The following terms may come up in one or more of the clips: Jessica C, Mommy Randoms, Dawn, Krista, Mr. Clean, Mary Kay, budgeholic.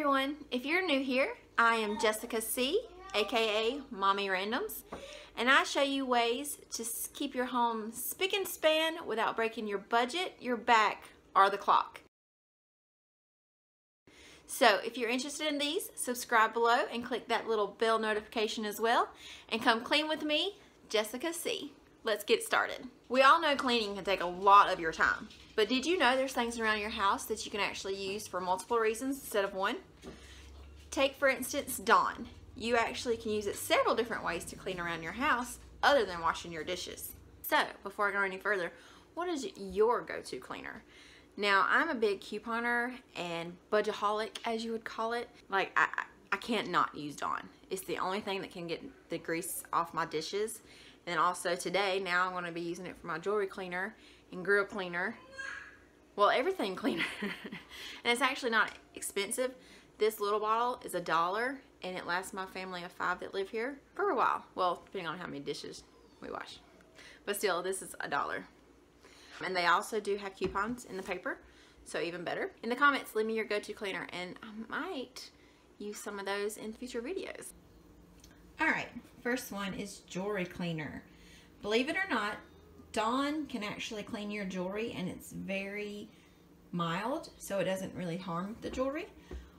everyone. If you're new here, I am Jessica C, aka Mommy Randoms, and I show you ways to keep your home spick and span without breaking your budget, your back, or the clock. So if you're interested in these, subscribe below and click that little bell notification as well, and come clean with me, Jessica C. Let's get started. We all know cleaning can take a lot of your time, but did you know there's things around your house that you can actually use for multiple reasons instead of one? Take for instance Dawn. You actually can use it several different ways to clean around your house other than washing your dishes. So before I go any further, what is your go-to cleaner? Now I'm a big couponer and budgeholic, as you would call it. Like I can't not use Dawn. It's the only thing that can get the grease off my dishes. And also today, now I'm going to be using it for my jewelry cleaner and grill cleaner. Well, everything cleaner. And it's actually not expensive. This little bottle is $1 and it lasts my family of 5 that live here for a while. Well, depending on how many dishes we wash. But still, this is $1. And they also do have coupons in the paper, so even better. In the comments, leave me your go-to cleaner and I might use some of those in future videos. Alright, first one is jewelry cleaner. Believe it or not, Dawn can actually clean your jewelry and it's very mild, so it doesn't really harm the jewelry.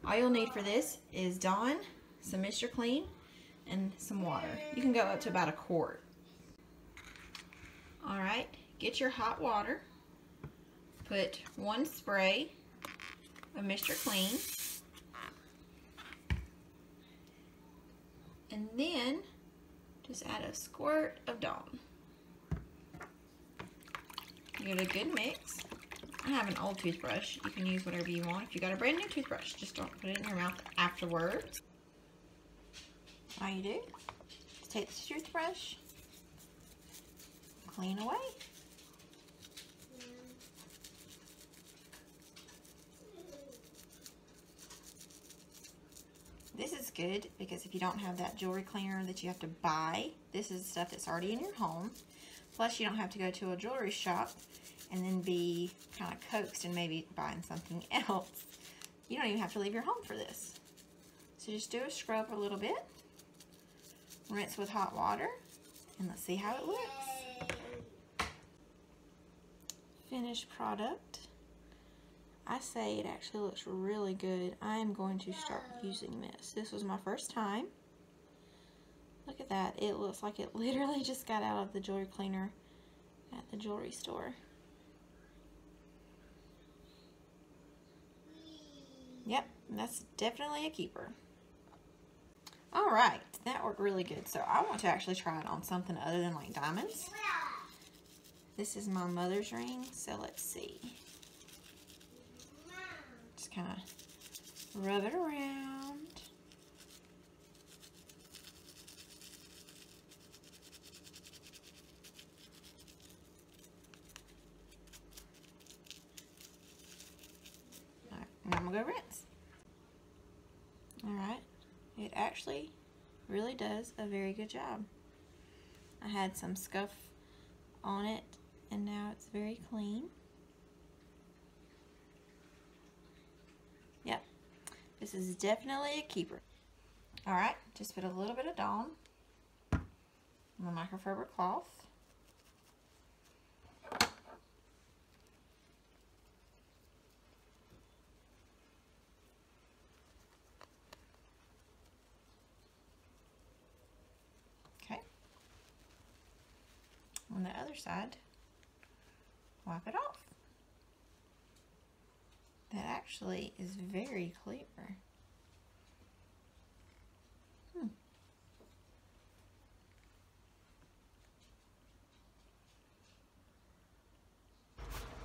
All you'll need for this is Dawn, some Mr. Clean, and some water. You can go up to about a quart. Alright, get your hot water, put 1 spray of Mr. Clean, and then just add a squirt of Dawn. Give it a good mix. I have an old toothbrush. You can use whatever you want. If you got a brand new toothbrush, just don't put it in your mouth afterwards. All you do is take the toothbrush, clean away. This is good because if you don't have that jewelry cleaner that you have to buy, this is stuff that's already in your home. Plus you don't have to go to a jewelry shop and then be kind of coaxed and maybe buying something else. You don't even have to leave your home for this. So just do a scrub a little bit, rinse with hot water, and let's see how it looks. Finished product. I say it actually looks really good. I am going to start using this. This was my first time. Look at that. It looks like it literally just got out of the jewelry cleaner at the jewelry store. Yep, that's definitely a keeper. Alright, that worked really good. So I want to actually try it on something other than like diamonds. This is my mother's ring, so let's see. Kind of rub it around. All right, now I'm gonna go rinse. Alright, it actually really does a very good job. I had some scuff on it and now it's very clean. This is definitely a keeper. Alright, just put a little bit of Dawn on the microfiber cloth. Okay. On the other side, wipe it off. That actually is very clear.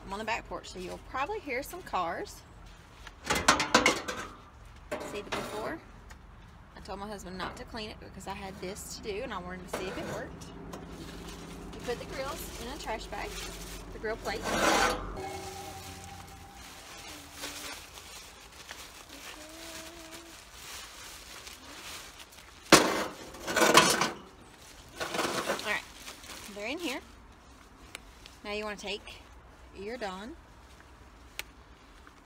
I'm on the back porch, so you'll probably hear some cars. See the before? I told my husband not to clean it because I had this to do and I wanted to see if it worked. You put the grills in a trash bag, the grill plate. In here. Now you want to take your Dawn,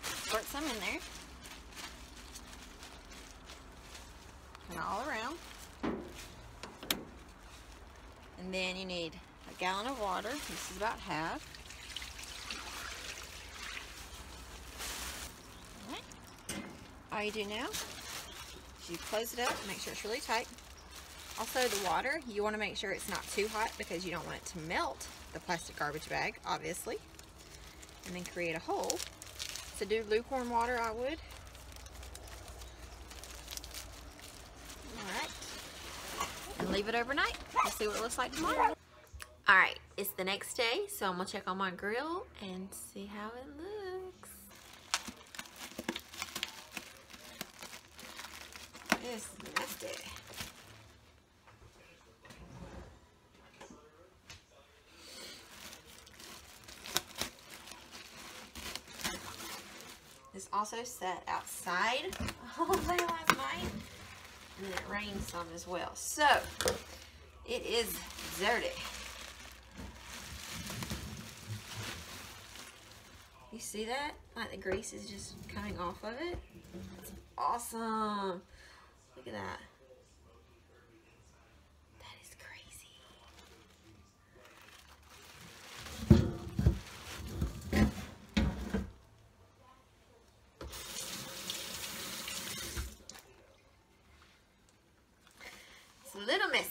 squirt some in there, all around. And then you need a gallon of water. This is about half. All right. All you do now is you close it up, make sure it's really tight. Also, the water, you want to make sure it's not too hot because you don't want it to melt the plastic garbage bag, obviously. And then create a hole. So do lukewarm water, I would. Alright. And leave it overnight. Let's see what it looks like tomorrow. Alright, it's the next day, so I'm going to check on my grill and see how it looks. It's nasty. It's also set outside all day last night, and then it rained some as well. So it is dirty. You see that? Like the grease is just coming off of it. It's awesome. Look at that. That is crazy. Little messy.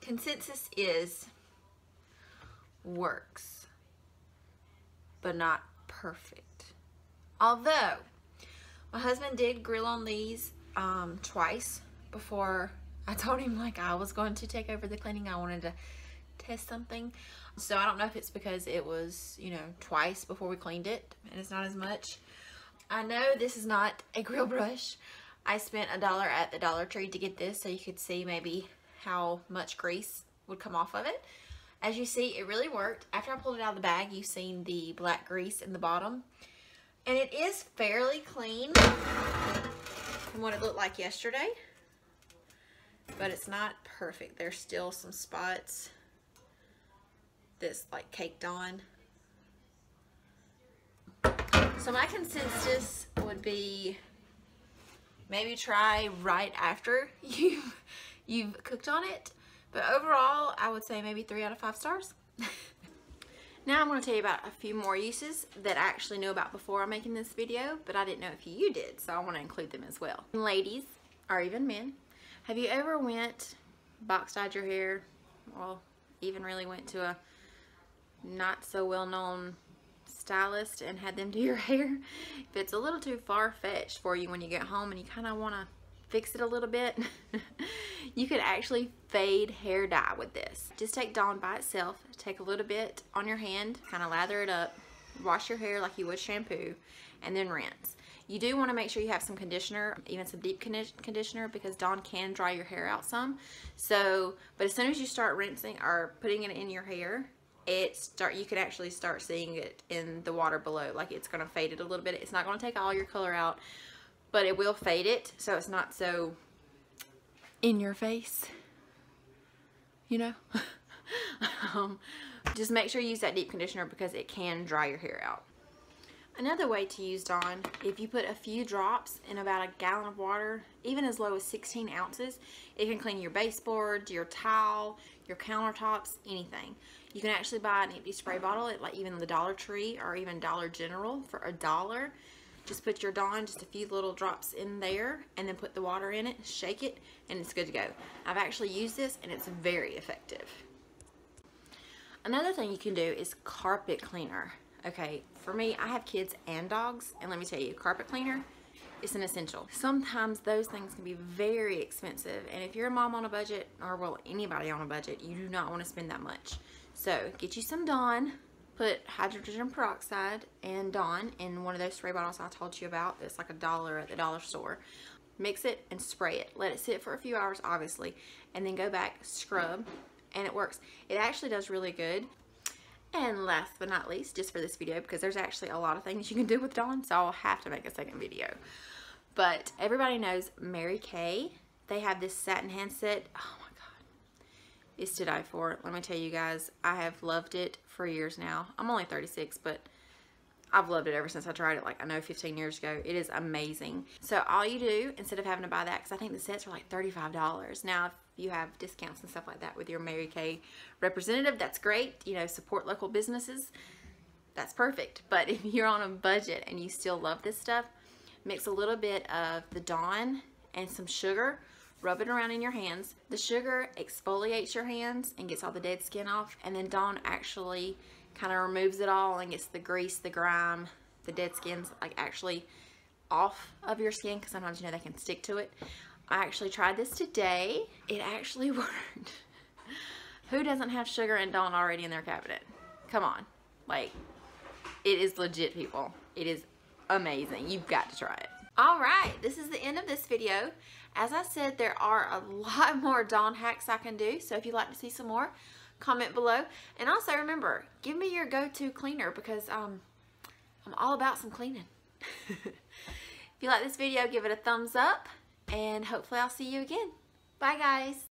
Consensus is works, but not perfect. Although, my husband did grill on these twice before I told him like I was going to take over the cleaning. I wanted to test something. So I don't know if it's because it was, you know, twice before we cleaned it and it's not as much. I know this is not a grill brush. I spent $1 at the Dollar Tree to get this so you could see maybe how much grease would come off of it. As you see, it really worked. After I pulled it out of the bag, you've seen the black grease in the bottom. And it is fairly clean from what it looked like yesterday. But it's not perfect. There's still some spots that's like caked on. So my consensus would be maybe try right after you've cooked on it, but overall I would say maybe 3 out of 5 stars. Now I'm going to tell you about a few more uses that I actually knew about before I'm making this video, but I didn't know if you did, so I want to include them as well. Ladies, or even men, have you ever went, box dyed your hair, well, even really went to a not so well known stylist and had them do your hair? If it's a little too far-fetched for you when you get home and you kind of want to fix it a little bit, you could actually fade hair dye with this. Just take Dawn by itself, take a little bit on your hand, kind of lather it up, wash your hair like you would shampoo, and then rinse. You do want to make sure you have some conditioner, even some deep conditioner, because Dawn can dry your hair out some. So, but as soon as you start rinsing or putting it in your hair, you could actually start seeing it in the water below. Like it's going to fade it a little bit. It's not going to take all your color out, but it will fade it, so it's not so in your face, you know. Just make sure you use that deep conditioner because it can dry your hair out. Another way to use Dawn, if you put a few drops in about a gallon of water, even as low as 16 ounces, it can clean your baseboard, your tile, your countertops, anything. You can actually buy an empty spray bottle at like even the Dollar Tree or even Dollar General for $1. Just put your Dawn, just a few little drops in there, and then put the water in it, shake it, and it's good to go. I've actually used this, and it's very effective. Another thing you can do is carpet cleaner. Okay, for me, I have kids and dogs, and let me tell you, carpet cleaner is an essential. Sometimes those things can be very expensive, and if you're a mom on a budget, or well, anybody on a budget, you do not want to spend that much. So, get you some Dawn, put hydrogen peroxide and Dawn in one of those spray bottles I told you about. It's like $1 at the dollar store. Mix it and spray it. Let it sit for a few hours, obviously, and then go back, scrub, and it works. It actually does really good. And last but not least, just for this video, because there's actually a lot of things you can do with Dawn, so I'll have to make a second video. But everybody knows Mary Kay. They have this satin handset. Oh my God. It's to die for. Let me tell you guys, I have loved it for years now. I'm only 36, but I've loved it ever since I tried it, like, I know 15 years ago. It is amazing. So all you do, instead of having to buy that, because I think the sets are like $35. Now, if you have discounts and stuff like that with your Mary Kay representative, that's great. You know, support local businesses. That's perfect. But if you're on a budget and you still love this stuff, mix a little bit of the Dawn and some sugar. Rub it around in your hands. The sugar exfoliates your hands and gets all the dead skin off. And then Dawn actually kind of removes it all and gets the grease, the grime, the dead skins, like, actually off of your skin, because sometimes, you know, they can stick to it. I actually tried this today. It actually worked. Who doesn't have sugar and Dawn already in their cabinet? Come on. Like, it is legit, people. It is amazing. You've got to try it. Alright, this is the end of this video. As I said, there are a lot more Dawn hacks I can do, so if you'd like to see some more, comment below. And also remember, give me your go-to cleaner, because I'm all about some cleaning. If you like this video, give it a thumbs up, and hopefully I'll see you again. Bye, guys.